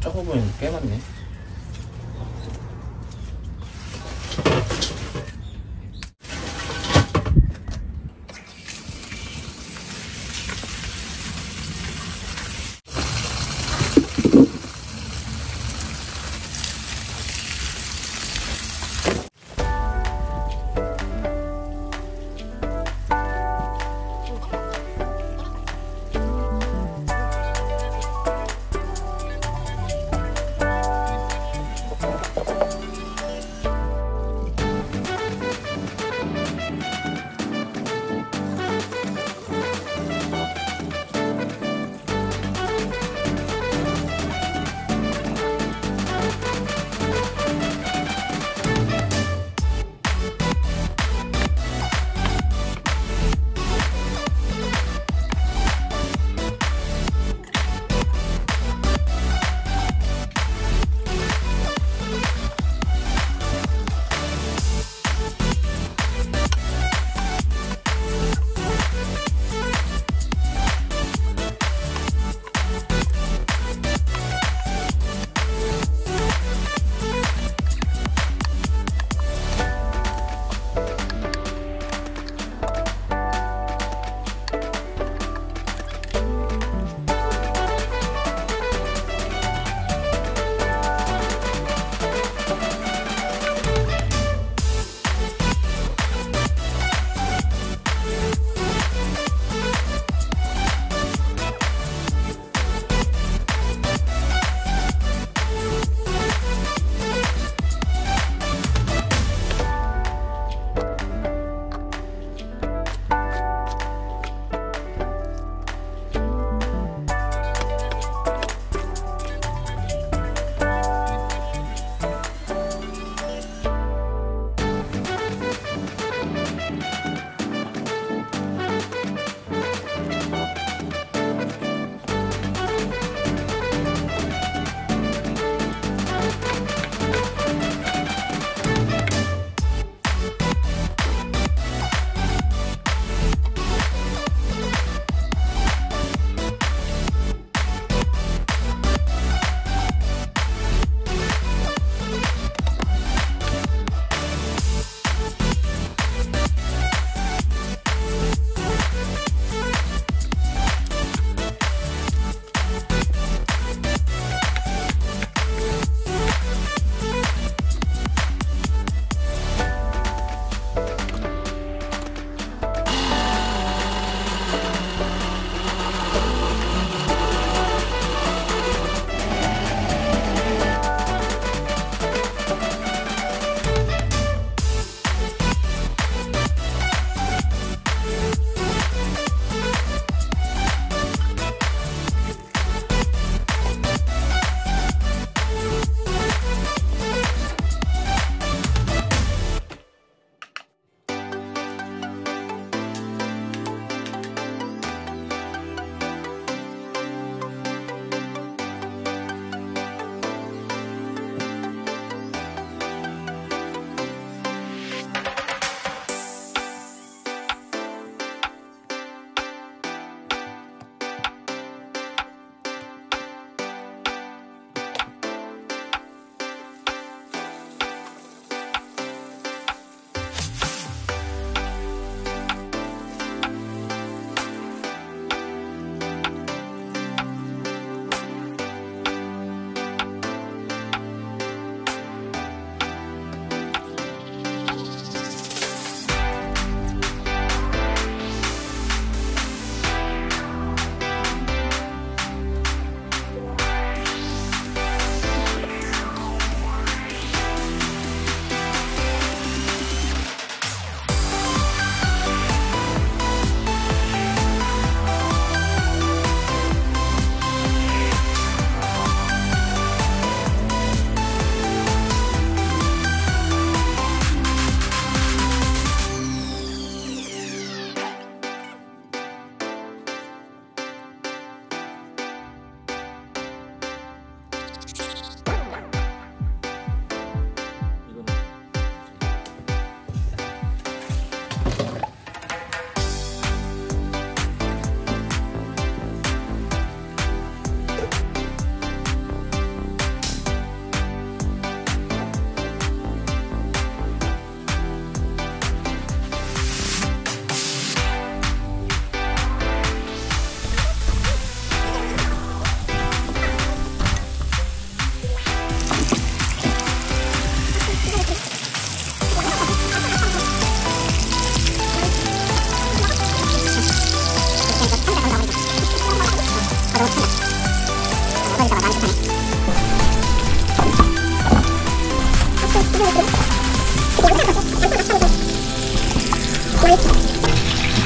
작아 보이는 게 꽤 많네.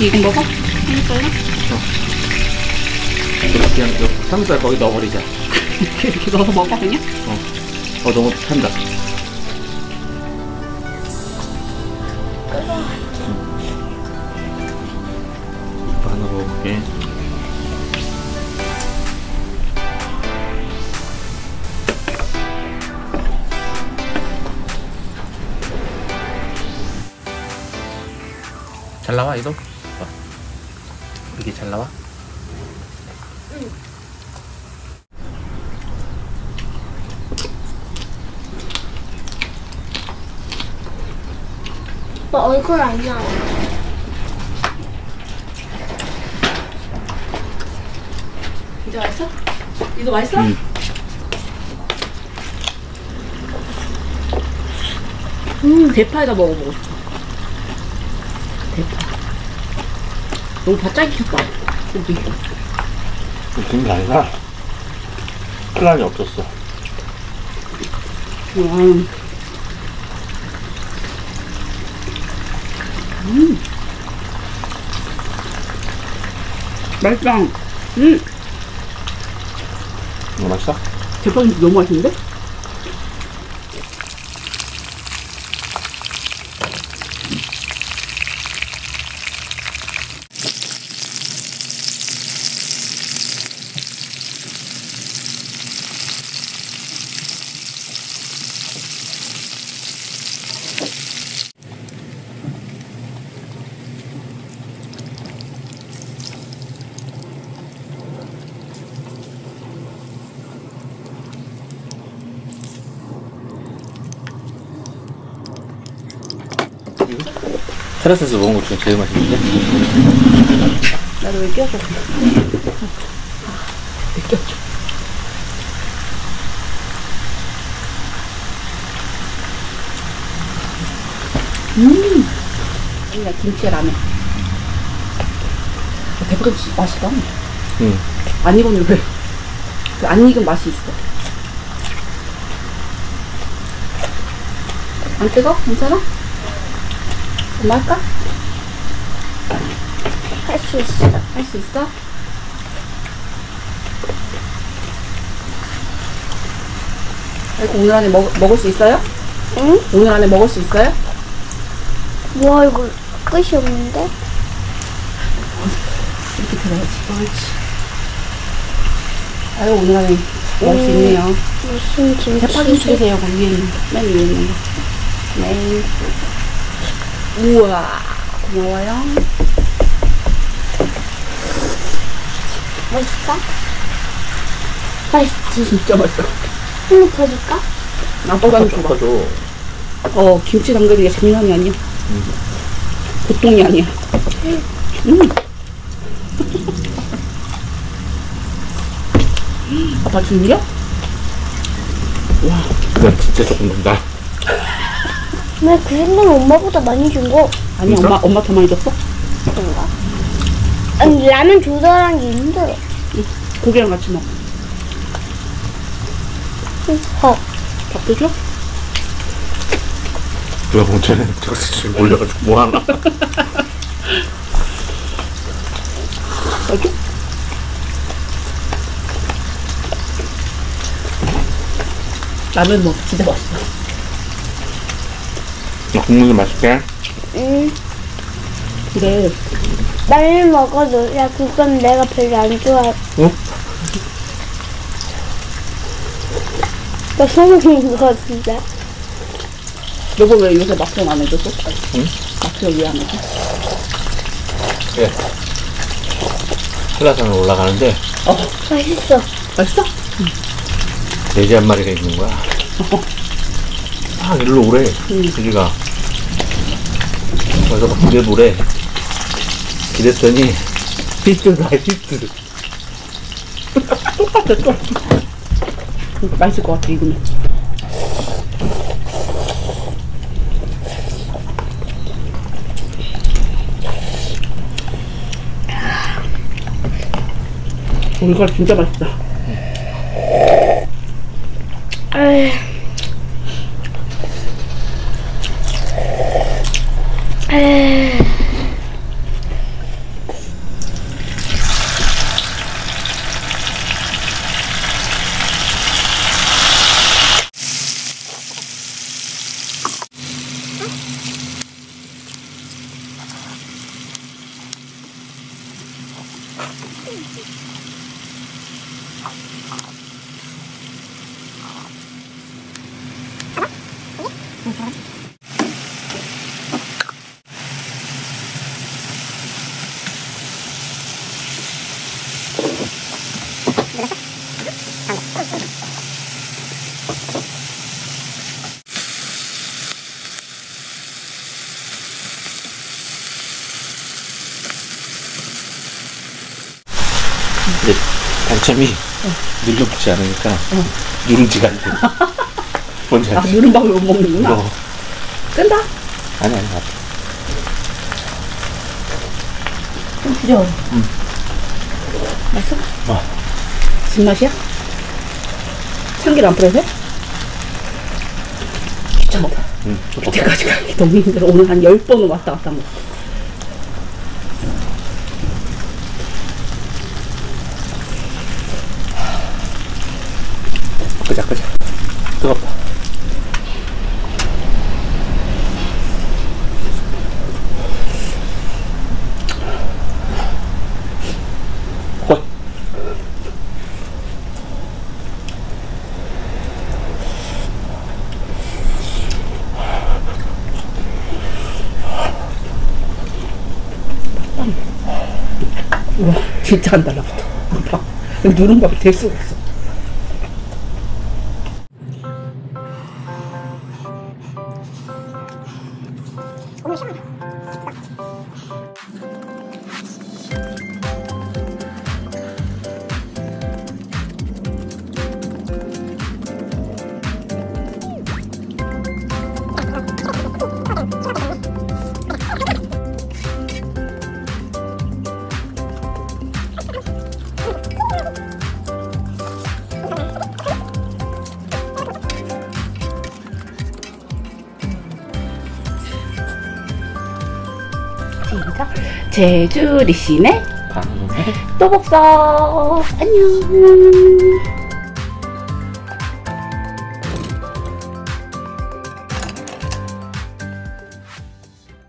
이거 먹어? 삼겹살로? 어. 그냥 삼겹살 거기 넣어버리자. 이렇게 넣어서 먹어 그냥? 어. 어 너무 탄다. 이거 하나 먹어볼게. 잘 나와 이거? 이게 잘 나와? 응. 오빠 얼굴 안 나와. 이제 맛있어? 이거 맛있어? 응. 대파에다 먹어보고 싶어. 너무 바짝 익혔다. 고기. 익힌 게 아니라 플란이 없었어. 맛있다. 이거 맛있어? 대박이 너무 맛있는데? 테라스에서 먹은 것 중에 제일 맛있는데? 나도 왜 껴줘? 왜 껴줘? 여기가 김치에 라면. 대파김치 맛이 나? 응. 안 익으면 왜? 안 익은 맛이 있어. 안 뜨거? 괜찮아? 할까? 할 수 있어. 할 수 있어? 이거 오늘 안에 먹을 수 있어요? 응? 오늘 안에 먹을 수 있어요? 와 이거 끝이 없는데? 이렇게 들어야지. 옳지. 아유 오늘 안에 먹을 수 있네요. 무슨 김치? 대파김치 주세요. 그 위에 있는 거. 맨 위에 있는 거. 네. 우와 고마워요. 맛있어? 맛있지? 진짜 맛있어. 한입 더 줄까? 아빠가 좀 줘봐. 어 김치 담그는 게 장난이 아니야. 보통이 아니야. 아빠 준비야? 와 이건 진짜 조금 된다. 왜 그 핸드는 엄마보다 많이 준 거? 아니 진짜? 엄마 더 많이 줬어? 그런가? 아니 라면 조절하는 게 힘들어. 고기랑 같이 먹어. 밥. 밥도 줘? 누가 봉투에 저기서 지금 몰려가지고 뭐하나? 여기? 라면 먹어. 진짜 맛있어. 국물이 맛있게? 응. 그래. 빨리 먹어도, 야, 그건 내가 별로 안 좋아해. 응? 나 소문인 거 같은데. 여보 왜 요새 막상 안 해줬어? 응? 막상 왜 안 해줘? 예. 한라산을 올라가는데. 어. 맛있어. 맛있어? 응. 돼지 한 마리가 있는 거야. 막 일로 오래. 돼지가. 그래서 막 기대보래. 기댔더니 피트다 피트. 똑같아 또. 맛있을 것 같아 이거는. 이거 진짜 맛있다. 에이. 단점이 눌려붙지 않으니까 누룽지가 안 돼. 뭔지 알지? 아, 누룽밥을 못 먹는구나? 끈다? 아니, 좀 부드러워. 맛있어? 진맛이야? 참기름 안 뿌려도 돼? 귀찮다. 그때까지 가기 너무 힘들어. 오늘 한 10번은 왔다 갔다 먹었어. 끄자. 뜨겁다. 헐. 우와, 진짜 안 달라붙어. 밥. 누룽밥이 될 수가 없어. 제주리쉬네 방울의 또복서 안녕.